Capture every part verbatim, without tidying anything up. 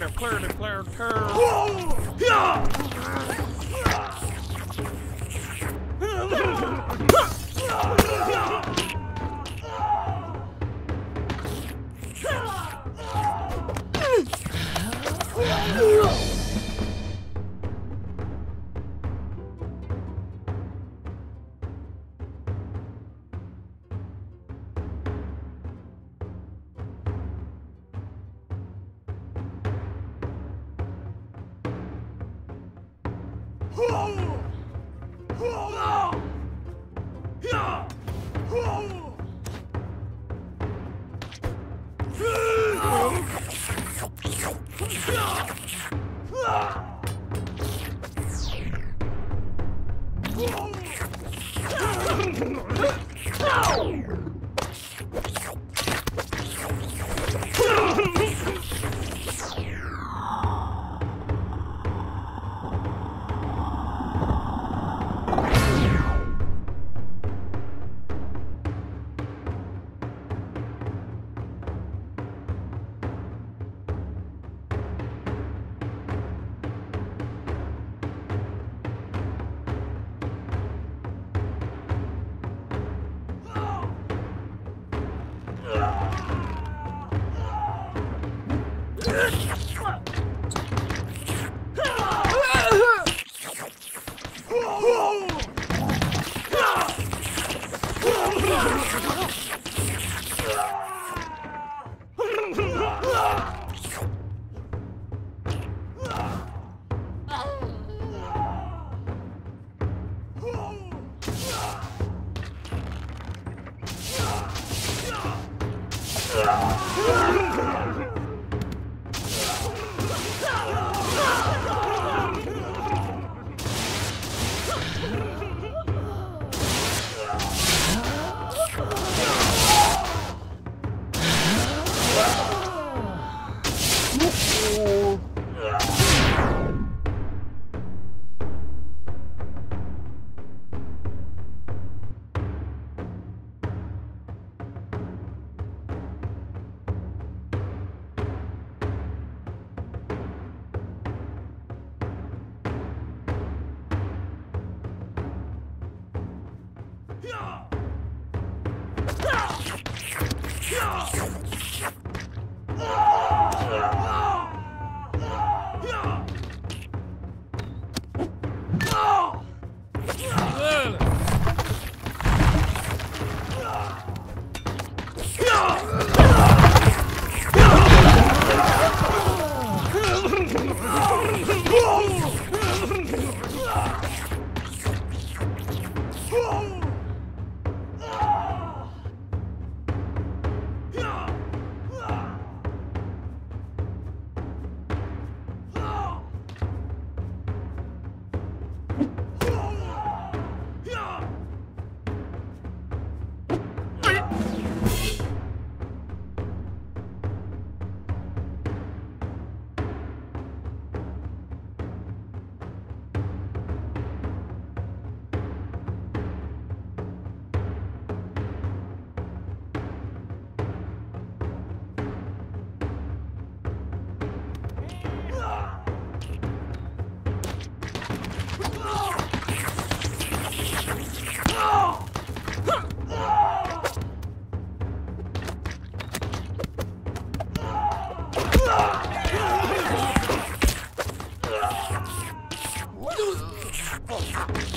Declare, declare, turn. Yeah! No!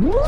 Ooh.